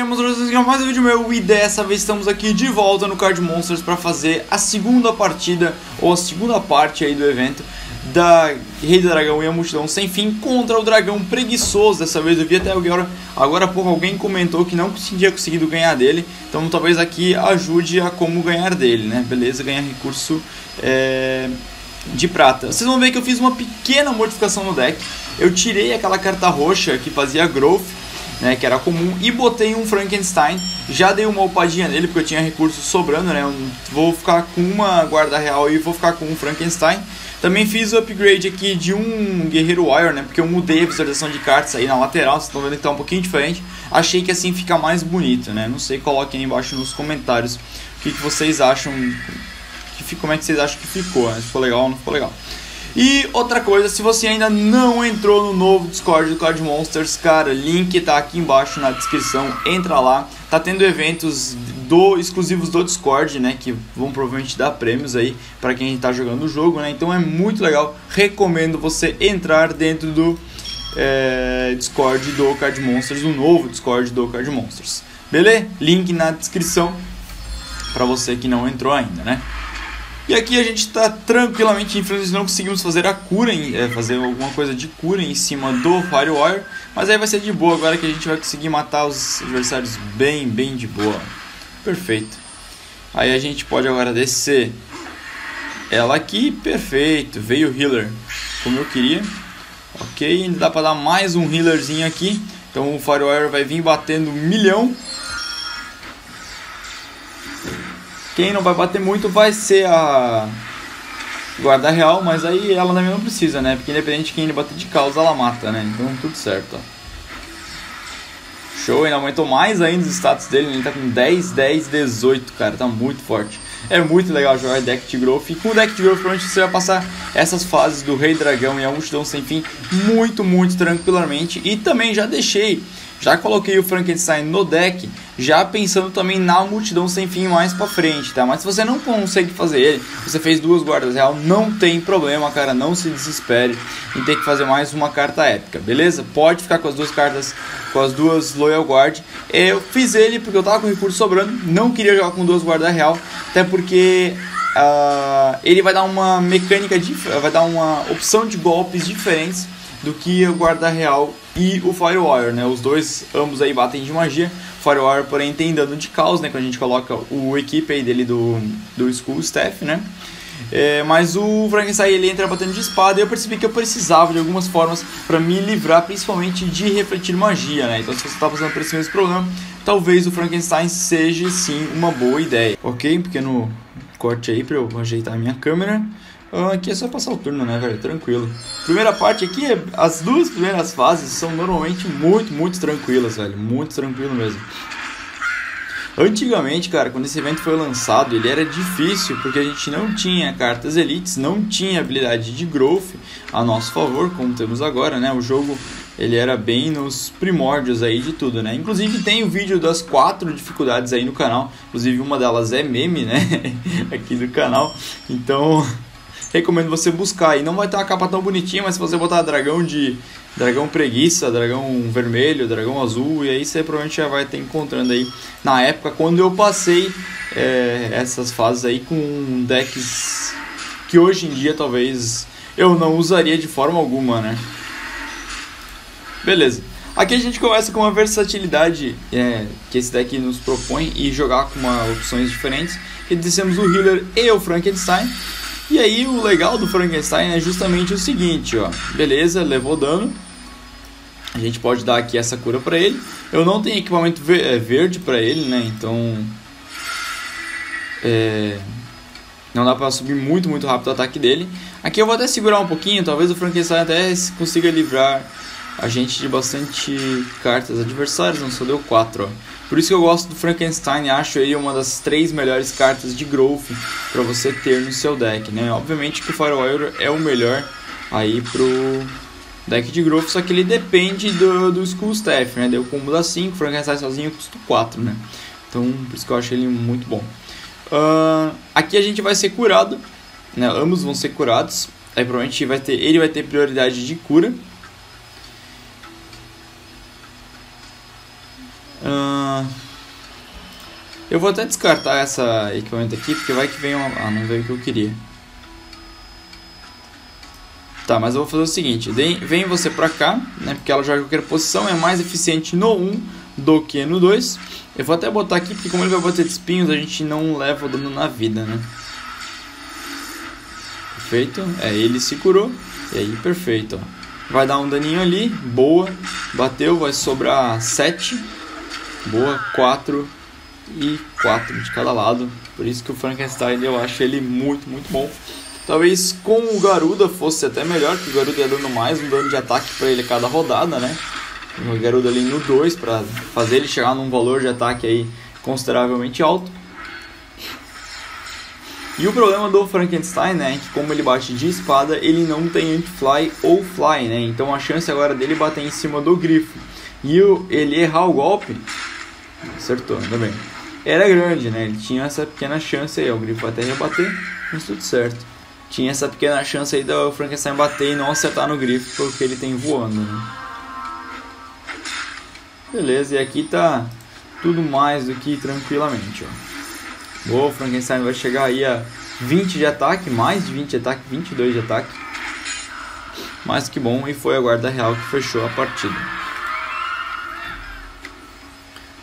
aí, vocês querem mais um vídeo meu, e dessa vez estamos aqui de volta no Card Monsters para fazer a segunda partida, ou a segunda parte aí do evento da Rei do Dragão e a Multidão Sem Fim contra o Dragão Preguiçoso. Dessa vez eu vi até agora há pouco alguém comentou que não tinha conseguido ganhar dele, então talvez aqui ajude a como ganhar dele, né? Beleza, ganhar recurso de prata. Vocês vão ver que eu fiz uma pequena modificação no deck. Eu tirei aquela carta roxa que fazia growth, né, que era comum, e botei um Frankenstein. Já dei uma upadinha nele porque eu tinha recursos sobrando, né? Eu vou ficar com uma guarda real e vou ficar com um Frankenstein. Também fiz o upgrade aqui de um Guerreiro Wire, né, porque eu mudei a visualização de cartas aí na lateral. Vocês estão vendo que tá um pouquinho diferente. Achei que assim fica mais bonito, né? Não sei, coloquem aí embaixo nos comentários o que vocês acham, como é que vocês acham que ficou, né? Se ficou legal ou não ficou legal. E outra coisa, se você ainda não entrou no novo Discord do Card Monsters, cara, link tá aqui embaixo na descrição, entra lá. Tá tendo eventos exclusivos do Discord, né, que vão provavelmente dar prêmios aí pra quem tá jogando o jogo, né, então é muito legal. Recomendo você entrar dentro do Discord do Card Monsters, o novo Discord do Card Monsters, beleza? Link na descrição pra você que não entrou ainda, né. E aqui a gente está tranquilamente, infelizmente não conseguimos fazer a cura, fazer alguma coisa de cura em cima do Fire Warrior, mas aí vai ser de boa agora que a gente vai conseguir matar os adversários bem de boa. Perfeito. Aí a gente pode agora descer ela aqui, perfeito, veio o healer como eu queria. Ok, ainda dá para dar mais um healerzinho aqui, então o Fire Warrior vai vir batendo um milhão. Quem não vai bater muito vai ser a guarda real, mas aí ela também não precisa, né? Porque independente de quem ele bater de causa, ela mata, né? Então tudo certo, ó. Show, ainda aumentou mais ainda os status dele, ele tá com 10, 10, 18, cara, tá muito forte. É muito legal jogar deck de growth, e com o deck de growth provavelmente você vai passar essas fases do Rei Dragão e a Multidão Sem Fim muito tranquilamente. E também já coloquei o Frankenstein no deck, já pensando também na Multidão Sem Fim mais pra frente, tá? Mas se você não consegue fazer ele, você fez duas guardas real, não tem problema, cara, não se desespere em ter que fazer mais uma carta épica, beleza? Pode ficar com as duas cartas, com as duas Loyal Guard. Eu fiz ele porque eu tava com recurso sobrando, não queria jogar com duas guardas real, até porque ele vai dar uma mecânica, vai dar uma opção de golpes diferentes do que o guarda real e o Fire Warrior, né? Os dois, ambos aí batem de magia. O Fire Warrior, porém, tem dano de caos, né? Quando a gente coloca o equipe aí dele do School Staff, né? Mas o Frankenstein, ele entra batendo de espada, e eu percebi que eu precisava de algumas formas para me livrar, principalmente de refletir magia, né? Então se você tá passando por esse mesmo problema, talvez o Frankenstein seja, sim, uma boa ideia. Ok, um pequeno corte aí para eu ajeitar a minha câmera. Aqui é só passar o turno, né, velho? Tranquilo. Primeira parte aqui, as duas primeiras fases são normalmente muito tranquilas, velho. Muito tranquilo mesmo. Antigamente, cara, quando esse evento foi lançado, ele era difícil porque a gente não tinha cartas elites, não tinha habilidade de growth a nosso favor, como temos agora, né? O jogo, ele era bem nos primórdios aí de tudo, né? Inclusive tem o vídeo das 4 dificuldades aí no canal. Inclusive uma delas é meme, né? Aqui do canal. Então recomendo você buscar aí, não vai ter uma capa tão bonitinha, mas se você botar dragão preguiça, dragão vermelho, dragão azul, e aí você provavelmente já vai estar encontrando aí. Na época, quando eu passei essas fases aí com decks que hoje em dia talvez eu não usaria de forma alguma, né? Beleza. Aqui a gente começa com uma versatilidade que esse deck nos propõe, e jogar com opções diferentes. E dissemos o healer e o Frankenstein. E aí o legal do Frankenstein é justamente o seguinte, ó, beleza, levou dano, a gente pode dar aqui essa cura pra ele. Eu não tenho equipamento verde pra ele, né, então não dá pra subir muito rápido o ataque dele. Aqui eu vou até segurar um pouquinho, talvez o Frankenstein até consiga livrar a gente de bastante cartas adversárias, não, só deu 4, ó. Por isso que eu gosto do Frankenstein, acho ele uma das 3 melhores cartas de growth para você ter no seu deck, né? Obviamente que o Fire Warrior é o melhor aí pro deck de growth, só que ele depende do School Staff, né? Deu combo da 5, Frankenstein sozinho custa 4, né? Então por isso que eu acho ele muito bom. Aqui a gente vai ser curado, né? Ambos vão ser curados, aí provavelmente ele vai ter prioridade de cura. Eu vou até descartar essa equipamento aqui, porque vai que vem uma... Ah, não veio o que eu queria. Tá, mas eu vou fazer o seguinte. Vem você pra cá, né? Porque ela joga qualquer posição. É mais eficiente no 1 do que no 2. Eu vou até botar aqui, porque como ele vai bater de espinhos, a gente não leva o dano na vida, né? Perfeito. É, ele se curou. E aí, perfeito, ó. Vai dar um daninho ali. Boa. Bateu, vai sobrar 7. Boa, 4... e 4 de cada lado. Por isso que o Frankenstein, eu acho ele muito, muito bom. Talvez com o Garuda fosse até melhor, porque o Garuda é dando mais um dano de ataque para ele a cada rodada, né? O Garuda ali no 2 para fazer ele chegar num valor de ataque aí consideravelmente alto. E o problema do Frankenstein, né, é que como ele bate de espada, ele não tem anti-fly ou fly, né? Então a chance agora dele bater em cima do Grifo e ele errar o golpe, acertou, ainda bem, era grande, né? Ele tinha essa pequena chance aí. O Grifo até ia bater, mas tudo certo. Tinha essa pequena chance aí do Frankenstein bater e não acertar no Grifo, porque ele tem voando, né? Beleza, e aqui tá tudo mais do que tranquilamente, ó. Boa, o Frankenstein vai chegar aí a 20 de ataque, mais de 20 de ataque, 22 de ataque. Mas que bom, e foi a guarda real que fechou a partida.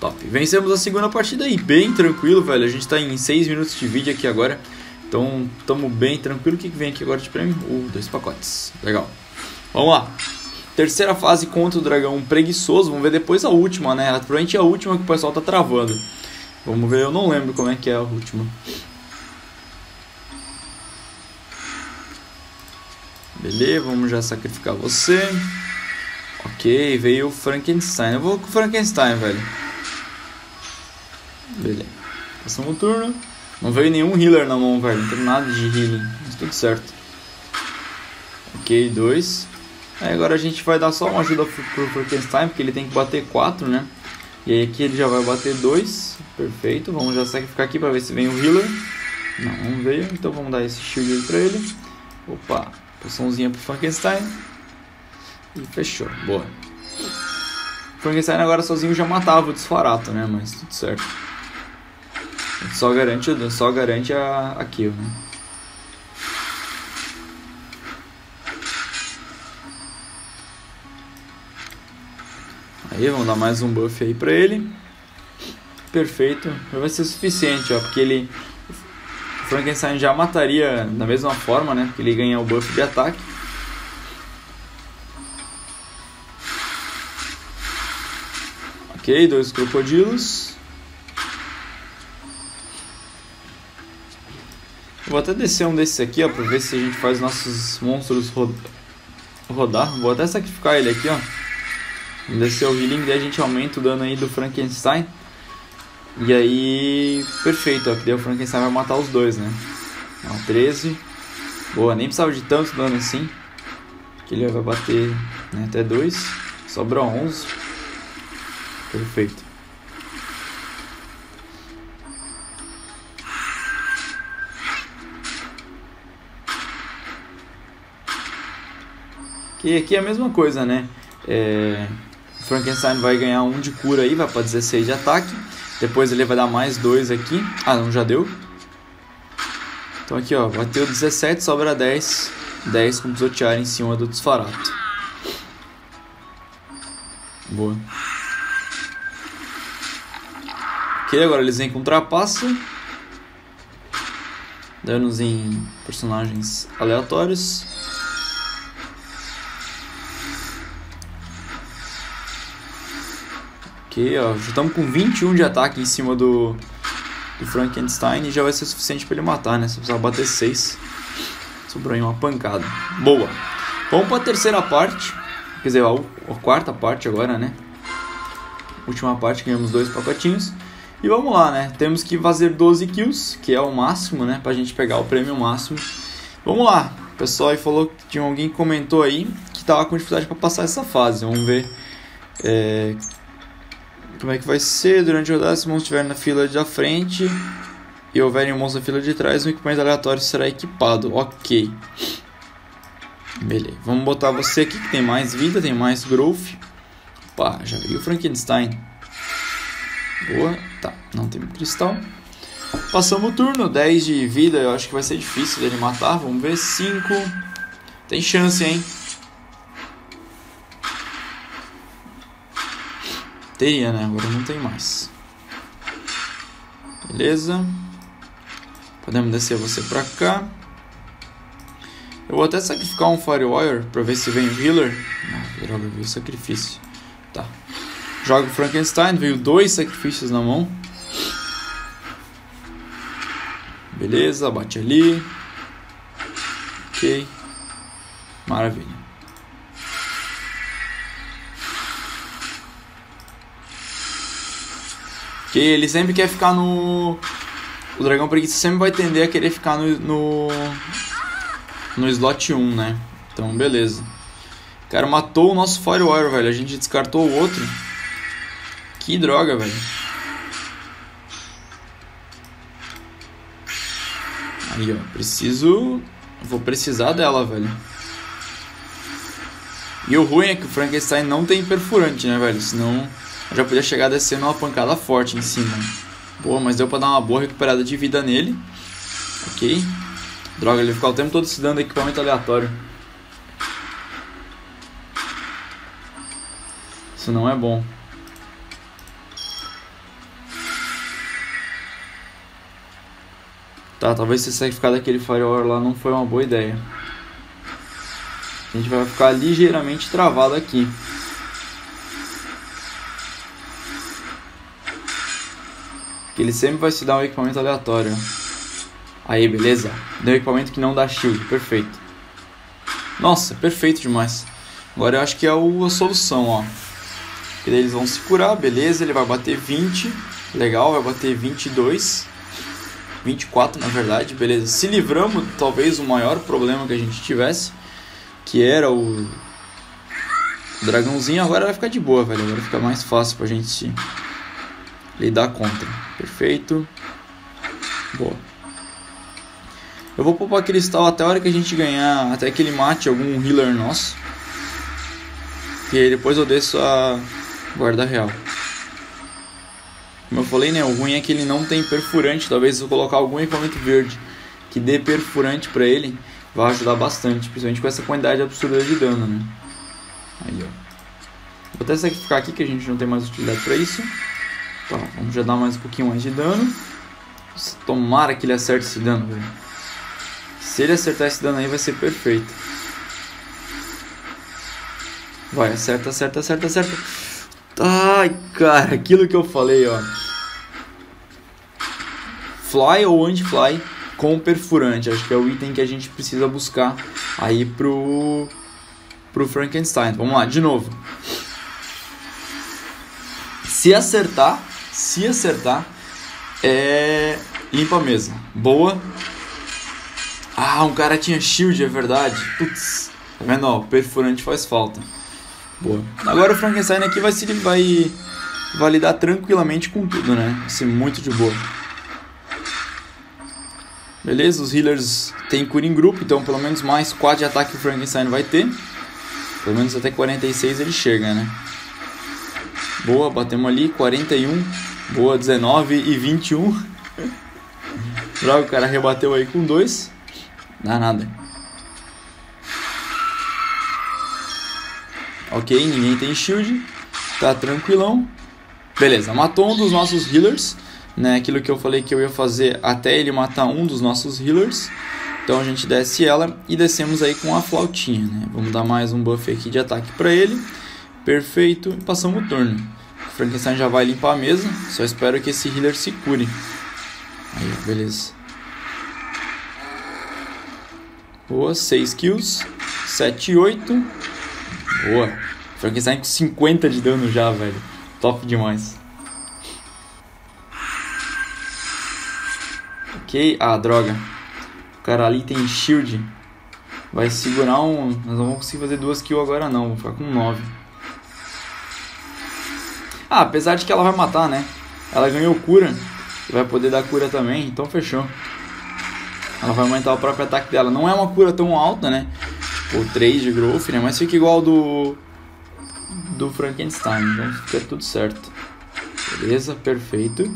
Top, vencemos a segunda partida aí, bem tranquilo, velho. A gente tá em 6 minutos de vídeo aqui agora. Então, tamo bem tranquilo. O que vem aqui agora de prêmio? 2 pacotes, legal. Vamos lá. Terceira fase contra o Dragão Preguiçoso. Vamos ver depois a última, né? Provavelmente é a última que o pessoal tá travando. Vamos ver, eu não lembro como é que é a última. Beleza, vamos já sacrificar você. Ok, veio o Frankenstein. Eu vou com o Frankenstein, velho. Beleza, passamos o turno. Não veio nenhum healer na mão, velho. Não tem nada de healing, mas tudo certo. Ok, 2. Aí agora a gente vai dar só uma ajuda pro Frankenstein, porque ele tem que bater 4, né? E aí aqui ele já vai bater 2. Perfeito, vamos já sacrificar aqui pra ver se vem o healer. Não veio, então vamos dar esse shield aí pra ele. Opa, poçãozinha pro Frankenstein. E fechou, boa. O Frankenstein agora sozinho já matava o Disfarato, né? Mas tudo certo. Só garante a kill, né? Aí, vamos dar mais um buff aí pra ele. Perfeito. Já vai ser suficiente, ó. Porque ele... O Frankenstein já mataria da mesma forma, né? Porque ele ganha o buff de ataque. Ok, 2 crocodilos. Vou até descer um desses aqui, ó, pra ver se a gente faz nossos monstros rodar. Vou até sacrificar ele aqui, ó. Vamos descer o healing, daí a gente aumenta o dano aí do Frankenstein. E aí, perfeito, ó, que daí o Frankenstein vai matar os dois, né? Ó, 13. Boa, nem precisava de tanto dano assim. Que ele vai bater, né, até 2. Sobrou 11. Perfeito. Que aqui é a mesma coisa, né? O Frankenstein vai ganhar 1 de cura aí, vai pra 16 de ataque. Depois ele vai dar mais 2 aqui. Ah, não, já deu. Então aqui, ó, bateu 17, sobra 10. 10 com pisotear em cima do Disfarato. Boa. Ok, agora eles vêm com trapaça. Danos em personagens aleatórios. Ok, ó, já estamos com 21 de ataque em cima do Frankenstein e já vai ser suficiente para ele matar, né? Só precisava bater 6. Sobrou aí uma pancada. Boa. Vamos para a terceira parte. Quer dizer, a quarta parte agora, né? Última parte, ganhamos 2 pacotinhos. E vamos lá, né? Temos que fazer 12 kills, que é o máximo, né? Pra gente pegar o prêmio máximo. Vamos lá. O pessoal aí falou que tinha alguém que comentou aí que tava com dificuldade para passar essa fase. Vamos ver... Como é que vai ser durante a rodada? Se o monstro estiver na fila da frente e houver um monstro na fila de trás, um equipamento aleatório será equipado. Ok. Beleza. Vamos botar você aqui que tem mais vida, tem mais growth. Opa, já veio o Frankenstein. Boa, tá, não tem cristal. Passamos o turno, 10 de vida, eu acho que vai ser difícil dele matar. Vamos ver, 5. Tem chance, hein? Teria, né? Agora não tem mais. Beleza. Podemos descer você pra cá. Eu vou até sacrificar um Fire Warrior pra ver se vem o Healer. Ah, droga, veio o sacrifício. Tá. Jogo Frankenstein, veio 2 sacrifícios na mão. Beleza, bate ali. Ok. Maravilha. Ok, ele sempre quer ficar no... O Dragão Preguiçoso sempre vai tender a querer ficar no slot 1, né? Então, beleza. O cara matou o nosso Fire Warrior, velho. A gente descartou o outro. Que droga, velho. Aí, ó, preciso... Vou precisar dela, velho. E o ruim é que o Frankenstein não tem perfurante, né, velho? Senão eu já podia chegar descendo uma pancada forte em cima. Boa, mas deu pra dar uma boa recuperada de vida nele. Ok. Droga, ele ficou o tempo todo se dando equipamento aleatório. Isso não é bom. Tá, talvez se sacrificar daquele Firewall lá não foi uma boa ideia. A gente vai ficar ligeiramente travado aqui. Porque ele sempre vai se dar um equipamento aleatório. Aí, beleza. Deu um equipamento que não dá shield, perfeito. Nossa, perfeito demais. Agora eu acho que é a solução, ó. E daí eles vão se curar, beleza. Ele vai bater 20. Legal, vai bater 22. 24 na verdade, beleza. Se livramos, talvez o maior problema que a gente tivesse, que era o dragãozinho. Agora vai ficar de boa, velho. Agora fica mais fácil pra gente lidar contra. Perfeito. Boa. Eu vou poupar cristal até a hora que a gente ganhar, até que ele mate algum healer nosso. E aí depois eu desço a guarda real. Como eu falei, né, o ruim é que ele não tem perfurante. Talvez eu colocar algum equipamento verde que dê perfurante pra ele vai ajudar bastante, principalmente com essa quantidade absurda de dano, né. Aí, ó. Vou até sacrificar aqui que a gente não tem mais utilidade pra isso. Tá, vamos já dar mais um pouquinho mais de dano. Tomara que ele acerte esse dano, velho. Se ele acertar esse dano aí vai ser perfeito. Vai, acerta, acerta, acerta, acerta. Ai, cara, aquilo que eu falei, ó. Fly ou anti-fly com perfurante. Acho que é o item que a gente precisa buscar aí pro Frankenstein. Vamos lá, de novo. Se acertar, limpa a mesa. Boa. Ah, um cara tinha shield, é verdade. Putz, tá vendo, ó, perfurante faz falta. Boa. Agora o Frankenstein aqui vai lidar tranquilamente com tudo, né? Vai ser muito de boa. Beleza, os healers têm cura em grupo, então pelo menos mais 4 de ataque o Frankenstein vai ter. Pelo menos até 46 ele chega, né? Boa, batemos ali, 41. Boa, 19 e 21. Droga, o cara rebateu aí com 2. Dá nada. Ok, ninguém tem shield. Tá tranquilão. Beleza, matou um dos nossos healers, né? Aquilo que eu falei que eu ia fazer até ele matar um dos nossos healers. Então a gente desce ela e descemos aí com a flautinha, né? Vamos dar mais um buff aqui de ataque pra ele. Perfeito, e passamos o turno. O Frankenstein já vai limpar a mesa. Só espero que esse healer se cure. Aí, ó, beleza. Boa, 6 kills. 7 e 8. Boa, Frankenstein com 50 de dano já, velho. Top demais. Ok, ah, droga. O cara ali tem shield. Vai segurar um... Nós não vamos conseguir fazer 2 kills agora não. Vou ficar com 9. Ah, apesar de que ela vai matar, né. Ela ganhou cura. Vai poder dar cura também, então fechou. Ela vai aumentar o próprio ataque dela. Não é uma cura tão alta, né. Ou 3 de growth, né? Mas fica igual do Frankenstein, então fica tudo certo. Beleza, perfeito.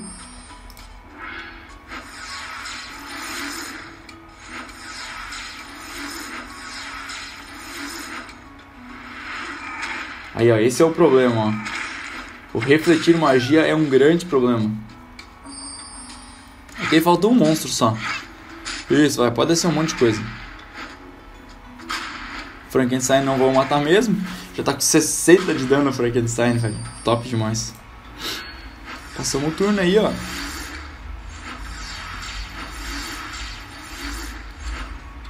Aí, ó, esse é o problema, ó. O refletir magia é um grande problema. Aqui falta um monstro só. Isso, vai, pode ser um monte de coisa. Frankenstein não vou matar mesmo. Já tá com 60 de dano Frankenstein, velho. Top demais. Passamos o turno aí, ó.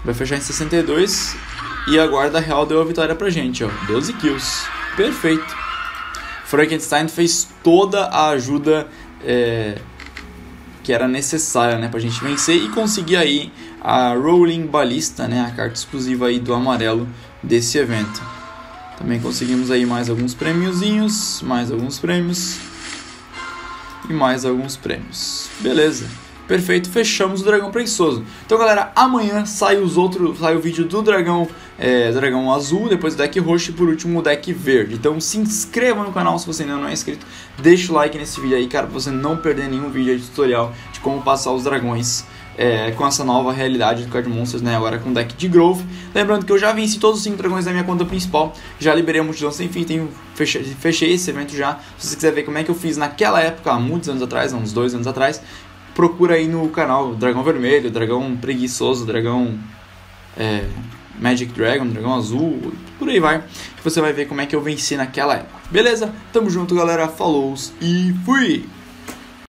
Vai fechar em 62. E a guarda real deu a vitória pra gente, ó. 12 kills. Perfeito. Frankenstein fez toda a ajuda que era necessária, né, pra gente vencer e conseguir aí a Rolling Balista, né, a carta exclusiva aí do amarelo desse evento. Também conseguimos aí mais alguns prêmiozinhos, mais alguns prêmios e mais alguns prêmios. Beleza. Perfeito, fechamos o Dragão Preguiçoso. Então, galera, amanhã sai sai o vídeo do Dragão Azul, depois o deck roxo e por último o deck verde. Então se inscreva no canal se você ainda não é inscrito. Deixa o like nesse vídeo aí, cara, pra você não perder nenhum vídeo de tutorial de como passar os dragões com essa nova realidade do Card Monsters, né, agora com o deck de Growth. Lembrando que eu já venci todos os 5 dragões da minha conta principal, já liberei a Multidão Sem Fim, fechei esse evento já. Se você quiser ver como é que eu fiz naquela época, há muitos anos atrás, há uns 2 anos atrás, procura aí no canal Dragão Vermelho, Dragão Preguiçoso, Dragão Magic Dragon, Dragão Azul, por aí vai, que você vai ver como é que eu venci naquela época. Beleza? Tamo junto, galera, falou e fui!